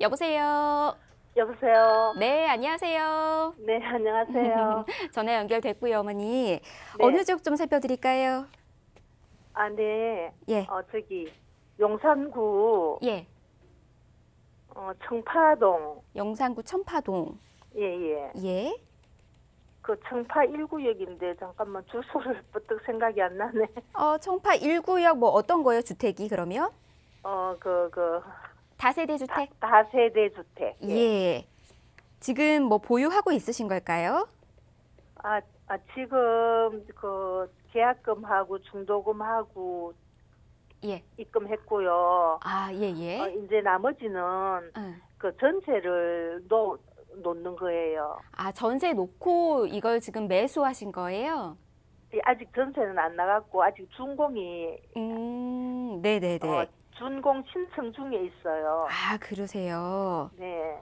여보세요. 여보세요. 네, 안녕하세요. 네, 안녕하세요. 전화 연결됐고요, 어머니. 네. 어느 지역 좀 살펴드릴까요? 아, 네. 예. 저기 용산구. 예. 청파동. 용산구 청파동. 예예. 예. 예. 그 청파 1구역인데 잠깐만 주소를 부뜩 생각이 안 나네. 청파 1구역 뭐 어떤 거예요, 주택이 그러면? 다세대 주택? 다세대 주택. 예. 예. 지금 뭐 보유하고 있으신 걸까요? 지금 그 계약금하고 중도금하고 예. 입금했고요. 아, 예, 예. 이제 나머지는 그 전세를 놓는 거예요. 아, 전세 놓고 이걸 지금 매수하신 거예요? 예, 아직 전세는 안 나갔고 아직 준공이 네, 네, 네. 준공 신청 중에 있어요. 아, 그러세요. 네.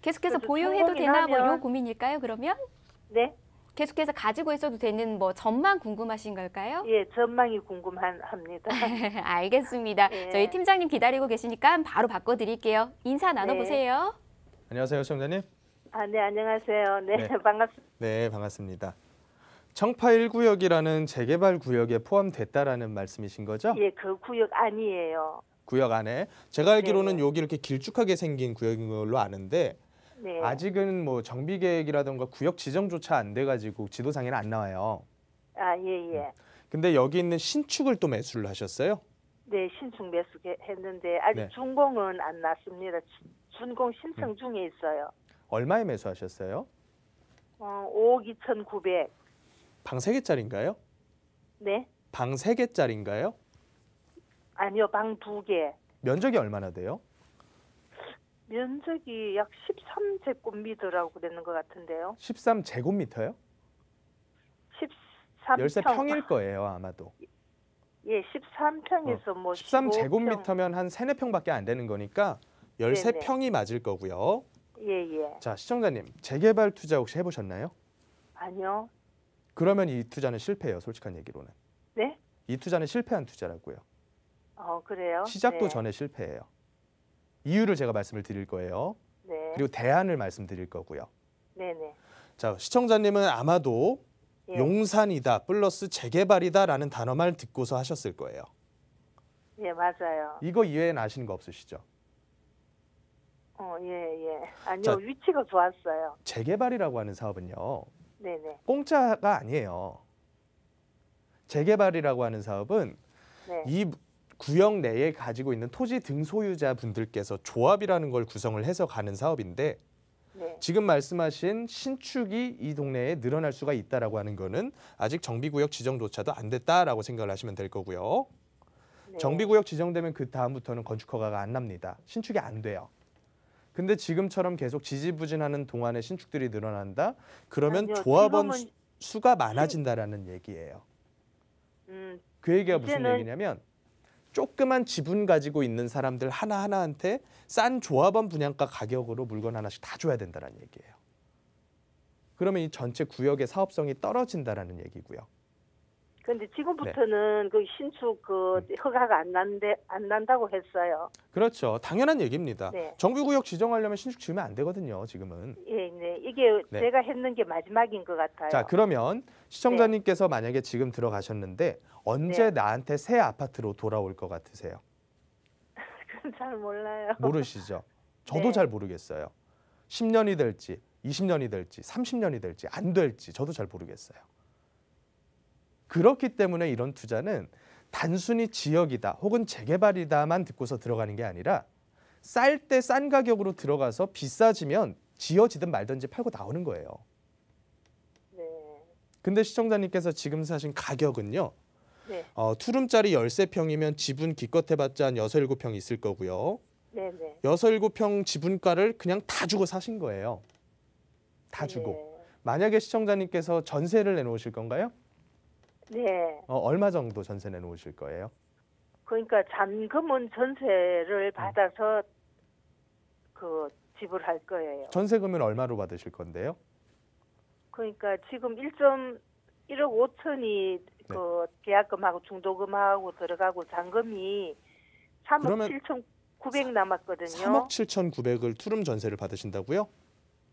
계속해서 보유해도 되나 뭐 요 고민일까요, 그러면? 네. 계속해서 가지고 있어도 되는 뭐 전망 궁금하신 걸까요? 예, 전망이 궁금합니다. 알겠습니다. 예. 저희 팀장님 기다리고 계시니까 바로 바꿔 드릴게요. 인사 나눠 보세요. 네. 안녕하세요, 시청자님. 아, 네, 안녕하세요. 네, 네. 반갑습니다. 네, 반갑습니다. 청파 1구역이라는 재개발 구역에 포함됐다라는 말씀이신 거죠? 예, 그 구역 아니에요. 구역 안에. 제가 알기로는 네. 여기 이렇게 길쭉하게 생긴 구역인 걸로 아는데 네. 아직은 뭐 정비 계획이라든가 구역 지정조차 안 돼 가지고 지도상에는 안 나와요. 아, 예, 예. 근데 여기 있는 신축을 또 매수를 하셨어요? 네, 신축 매수했는데 아직 네. 준공은 안 났습니다. 준공 신청 중에 있어요. 얼마에 매수하셨어요? 5억 2,900. 방 3개짜리인가요? 네. 방 3개짜리인가요? 아니요, 방 2개. 면적이 얼마나 돼요? 면적이 약 13제곱미터라고 그랬는 것 같은데요. 13제곱미터요? 13평. 13평일 거예요, 아마도. 예, 13평에서 뭐 13제곱미터면 한 3, 4평밖에 안 되는 거니까 13평이 네네. 맞을 거고요. 예예. 자, 시청자님, 재개발 투자 혹시 해보셨나요? 아니요. 그러면 이 투자는 실패예요, 솔직한 얘기로는. 네? 이 투자는 실패한 투자라고요. 그래요? 시작도 네. 전에 실패예요. 이유를 제가 말씀을 드릴 거예요. 네. 그리고 대안을 말씀드릴 거고요. 네네. 자, 시청자님은 아마도 예. 용산이다, 플러스 재개발이다라는 단어만 듣고서 하셨을 거예요. 예, 맞아요. 이거 이외에는 아시는 거 없으시죠? 예, 예. 아니요, 자, 위치가 좋았어요. 재개발이라고 하는 사업은요. 네네. 공짜가 아니에요. 재개발이라고 하는 사업은 네. 이 구역 내에 가지고 있는 토지 등소유자 분들께서 조합이라는 걸 구성을 해서 가는 사업인데 네. 지금 말씀하신 신축이 이 동네에 늘어날 수가 있다라고 하는 거는 아직 정비구역 지정조차도 안 됐다라고 생각을 하시면 될 거고요. 네. 정비구역 지정되면 그 다음부터는 건축허가가 안 납니다. 신축이 안 돼요. 근데 지금처럼 계속 지지부진하는 동안에 신축들이 늘어난다? 그러면 아니요, 조합원 수가 많아진다라는 얘기예요. 그 얘기가 무슨 얘기냐면 조그만 지분 가지고 있는 사람들 하나하나한테 싼 조합원 분양가 가격으로 물건 하나씩 다 줘야 된다라는 얘기예요. 그러면 이 전체 구역의 사업성이 떨어진다라는 얘기고요. 근데 지금부터는 네. 그 신축 허가가 안 난다고 했어요. 그렇죠, 당연한 얘기입니다. 네. 정비구역 지정하려면 신축 지으면 안 되거든요, 지금은. 예, 네. 이게 네. 제가 했는 게 마지막인 것 같아요. 자, 그러면 시청자님께서 네. 만약에 지금 들어가셨는데 언제 네. 나한테 새 아파트로 돌아올 것 같으세요? 그건 잘 몰라요. 모르시죠? 저도 네. 잘 모르겠어요. 10년이 될지, 20년이 될지, 30년이 될지 안 될지 저도 잘 모르겠어요. 그렇기 때문에 이런 투자는 단순히 지역이다 혹은 재개발이다만 듣고서 들어가는 게 아니라 쌀 때 싼 가격으로 들어가서 비싸지면 지어지든 말든지 팔고 나오는 거예요. 네. 근데 시청자님께서 지금 사신 가격은요. 네. 투룸짜리 13평이면 지분 기껏 해봤자 한 6, 7평 있을 거고요. 네, 네. 6, 7평 지분가를 그냥 다 주고 사신 거예요. 다 주고. 네. 만약에 시청자님께서 전세를 내놓으실 건가요? 네. 얼마 정도 전세 내놓으실 거예요? 그러니까 잔금은 전세를 받아서 그 지불할 거예요. 전세금은 얼마로 받으실 건데요? 그러니까 지금 1억 5천이 그 계약금하고 중도금하고 들어가고 잔금이 3억 7천 900 남았거든요. 3억 7,900을 투룸 전세를 받으신다고요?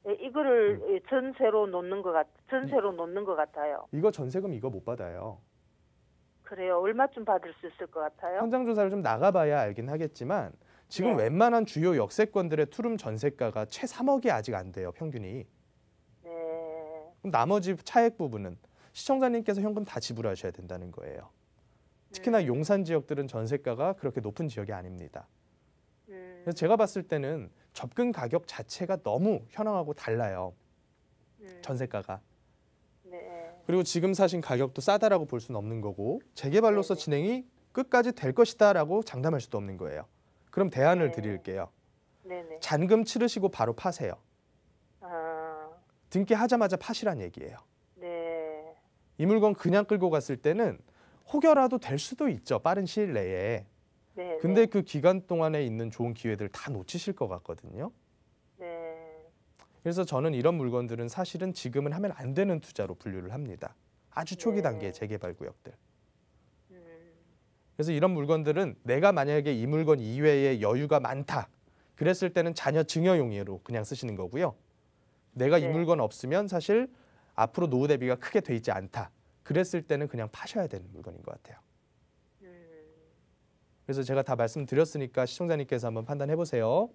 네, 이거를 전세로 놓는 것 같, 전세로 놓는 것 같아요. 이거 전세금 이거 못 받아요. 그래요. 얼마쯤 받을 수 있을 것 같아요? 현장 조사를 좀 나가봐야 알긴 하겠지만 지금 네. 웬만한 주요 역세권들의 투룸 전세가가 최 3억이 아직 안 돼요, 평균이. 네. 그럼 나머지 차액 부분은 시청자님께서 현금 다 지불하셔야 된다는 거예요. 특히나 용산 지역들은 전세가가 그렇게 높은 지역이 아닙니다. 그래서 제가 봤을 때는 접근 가격 자체가 너무 현황하고 달라요. 전세가가. 네. 그리고 지금 사신 가격도 싸다라고 볼 수는 없는 거고 재개발로서 진행이 끝까지 될 것이다라고 장담할 수도 없는 거예요. 그럼 대안을 드릴게요. 네네. 잔금 치르시고 바로 파세요. 아... 등기하자마자 파시란 얘기예요. 네. 이 물건 그냥 끌고 갔을 때는 혹여라도 될 수도 있죠. 빠른 시일 내에. 네, 근데 네. 그 기간 동안에 있는 좋은 기회들 다 놓치실 것 같거든요. 네. 그래서 저는 이런 물건들은 사실은 지금은 하면 안 되는 투자로 분류를 합니다. 아주 초기 네. 단계의 재개발 구역들. 그래서 이런 물건들은 내가 만약에 이 물건 이외에 여유가 많다. 그랬을 때는 자녀 증여용으로 그냥 쓰시는 거고요. 내가 네. 이 물건 없으면 사실 앞으로 노후 대비가 크게 돼 있지 않다. 그랬을 때는 그냥 파셔야 되는 물건인 것 같아요. 그래서 제가 다 말씀드렸으니까 시청자님께서 한번 판단해 보세요.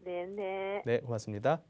네네. 네, 고맙습니다.